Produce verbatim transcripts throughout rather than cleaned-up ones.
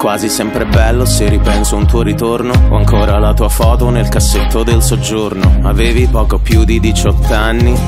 quasi sempre bello se ripenso un tuo ritorno, ho ancora la tua foto nel cassetto del soggiorno. Avevi poco più di diciotto anni,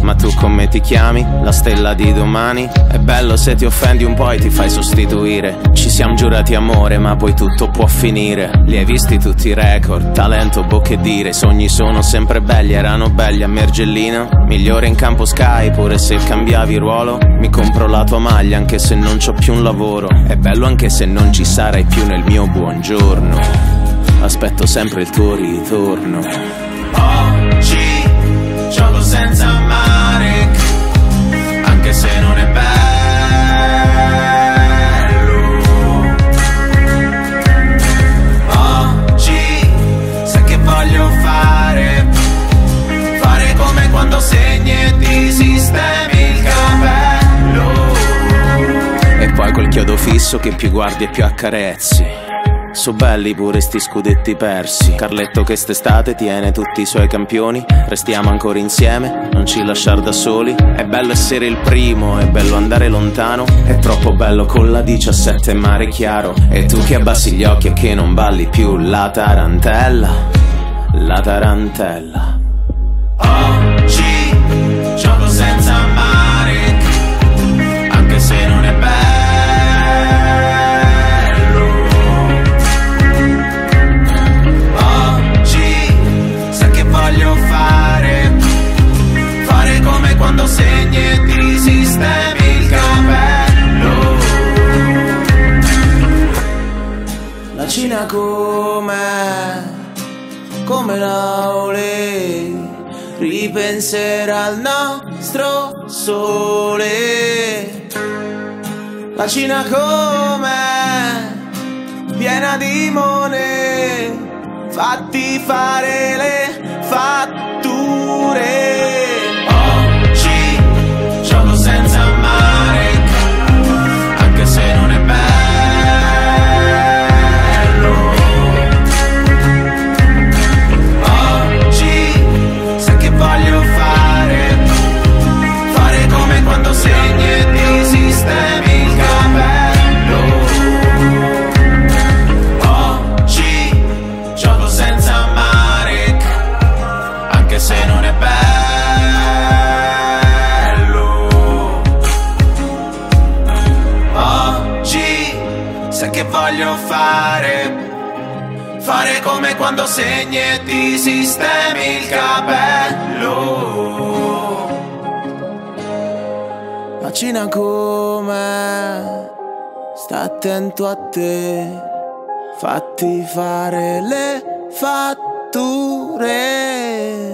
ma tu come ti chiami? La stella di domani? È bello se ti offendi un po' e ti fai sostituire. Ci siamo giurati amore, ma poi tutto può finire. Li hai visti tutti i record, talento, boh che dire. I sogni sono sempre belli, erano belli a Mergellina. Migliore in campo Sky, pure se cambiavi ruolo. Mi compro la tua maglia anche se non c'ho più un lavoro. È bello anche se non ci sarai più nel mio buongiorno. Aspetto sempre il tuo ritorno. Oggi gioco senza Marek, anche se non è bello. Oggi sai che voglio fare, fare come quando segni e ti sistemi il capello. E poi quel chiodo fisso che più guardi e più accarezzi. So belli pure sti scudetti persi. Carletto che st'estate tiene tutti i suoi campioni. Restiamo ancora insieme, non ci lasciar da soli. È bello essere il primo, è bello andare lontano. È troppo bello con la diciassette Marechiaro. E tu che abbassi gli occhi e che non balli più la tarantella, la tarantella. Oggi gioco senza Marek, anche se non è bello. Quando segni e ti sistemi il capello. La Cina come, come Naule, ripenserà al nostro sole. La Cina come, piena di monete, fatti fare le fatture. Che voglio fare, fare come quando segni e ti sistemi il capello. La Cina come, sta attento a te, fatti fare le fatture.